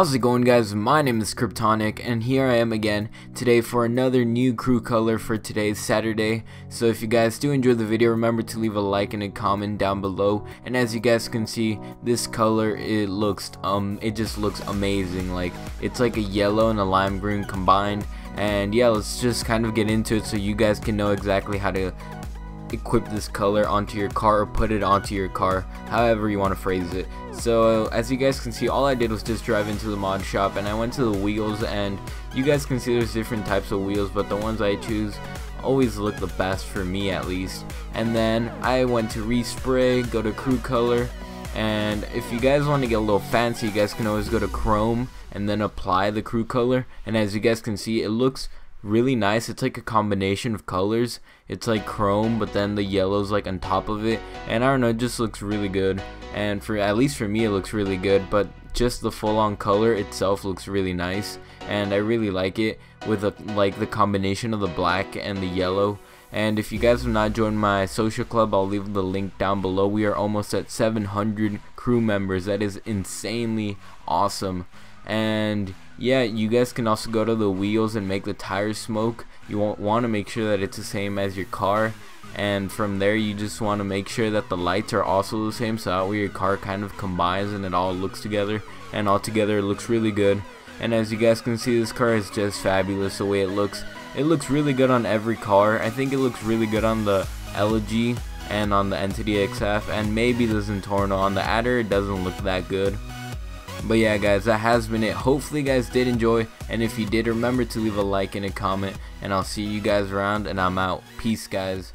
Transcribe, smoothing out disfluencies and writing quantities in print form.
How's it going, guys? My name is Kryptonic, and here I am again today for another new crew color for today's Saturday. So if you guys do enjoy the video, remember to leave a like and a comment down below. And as you guys can see, this color, it looks it just looks amazing. Like, it's like a yellow and a lime green combined. And yeah, let's just kind of get into it so you guys can know exactly how to equip this color onto your car, or put it onto your car, however you want to phrase it. So as you guys can see, all I did was just drive into the mod shop, and I went to the wheels, and you guys can see there's different types of wheels, but the ones I choose always look the best for me, at least. And then I went to respray, go to crew color, and if you guys want to get a little fancy, you guys can always go to chrome and then apply the crew color. And as you guys can see, it looks really nice. It's like a combination of colors. It's like chrome, but then the yellow's like on top of it, and I don't know, it just looks really good. And for, at least for me, it looks really good, but just the full-on color itself looks really nice, and I really like it with the combination of the black and the yellow. And if you guys have not joined my social club, I'll leave the link down below. We are almost at 700 crew members. That is insanely awesome. And yeah, you guys can also go to the wheels and make the tires smoke. You want to make sure that it's the same as your car, and from there you just want to make sure that the lights are also the same, so that way your car kind of combines and it all looks together, and altogether it looks really good. And as you guys can see, this car is just fabulous the way it looks. It looks really good on every car. I think it looks really good on the Elegy and on the Entity XF, and maybe the Zentorno. On the Adder, it doesn't look that good. But yeah, guys, that has been it. Hopefully you guys did enjoy, and if you did, remember to leave a like and a comment, and I'll see you guys around, and I'm out. Peace, guys.